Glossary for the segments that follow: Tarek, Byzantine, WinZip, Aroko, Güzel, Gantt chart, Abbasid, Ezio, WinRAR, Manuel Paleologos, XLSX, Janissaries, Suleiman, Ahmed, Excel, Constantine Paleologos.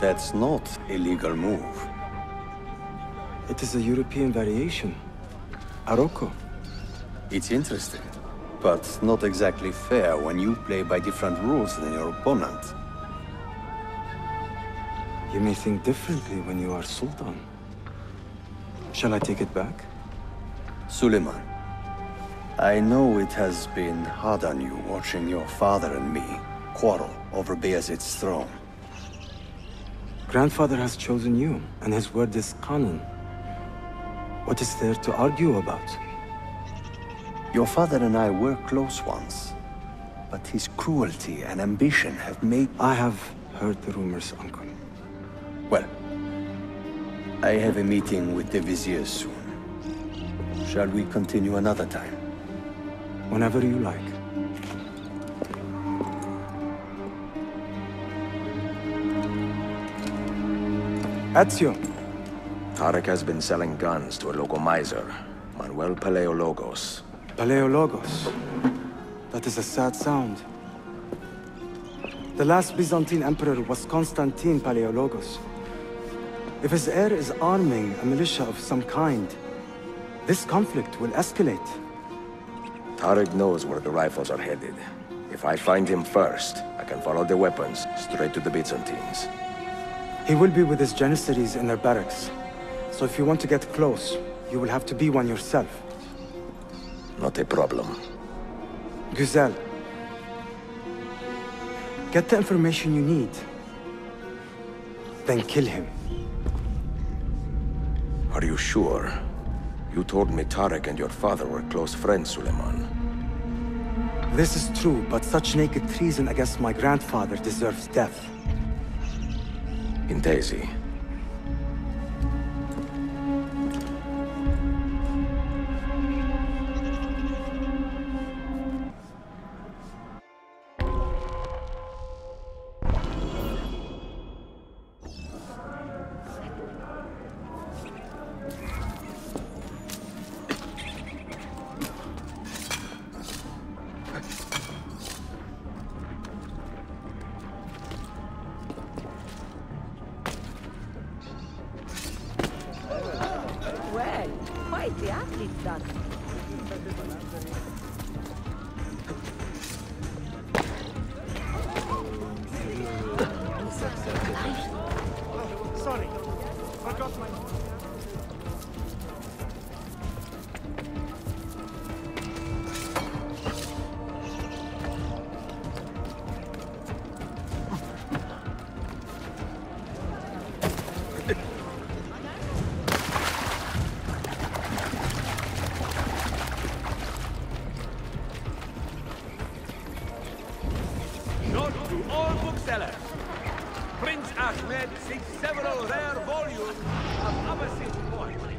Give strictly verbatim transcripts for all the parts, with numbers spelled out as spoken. That's not a legal move. It is a European variation. Aroko. It's interesting, but not exactly fair when you play by different rules than your opponent. You may think differently when you are Sultan. Shall I take it back? Suleiman, I know it has been hard on you watching your father and me quarrel over Bayezid's throne. Grandfather has chosen you, and his word is canon. What is there to argue about? Your father and I were close once, but his cruelty and ambition have made... I have heard the rumors, uncle. Well, I have a meeting with the Vizier soon. Shall we continue another time? Whenever you like. Ezio! Tarek has been selling guns to a local miser, Manuel Paleologos. Paleologos? That is a sad sound. The last Byzantine emperor was Constantine Paleologos. If his heir is arming a militia of some kind, this conflict will escalate. Tarek knows where the rifles are headed. If I find him first, I can follow the weapons straight to the Byzantines. He will be with his Janissaries in their barracks. So if you want to get close, you will have to be one yourself. Not a problem. Güzel. Get the information you need. Then kill him. Are you sure? You told me Tarek and your father were close friends, Suleiman. This is true, but such naked treason against my grandfather deserves death. In Daisy. Prince Ahmed seeks several rare volumes of Abbasid poetry.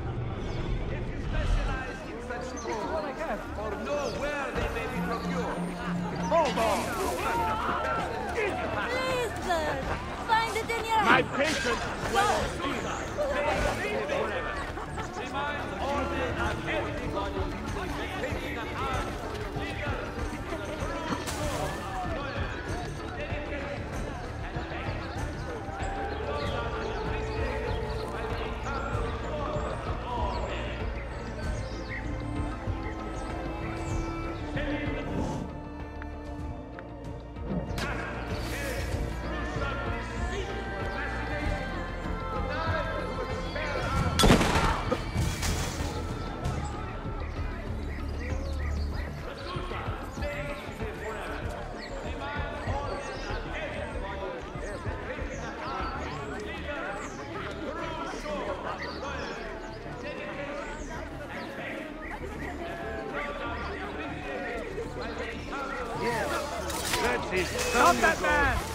If you specialize in such poems, or know where they may be procured, hold on! Please, sir! Find it in your eyes! My patience will speak. They leave it forever. Remind all men of everybody taking an arm. Stop that man!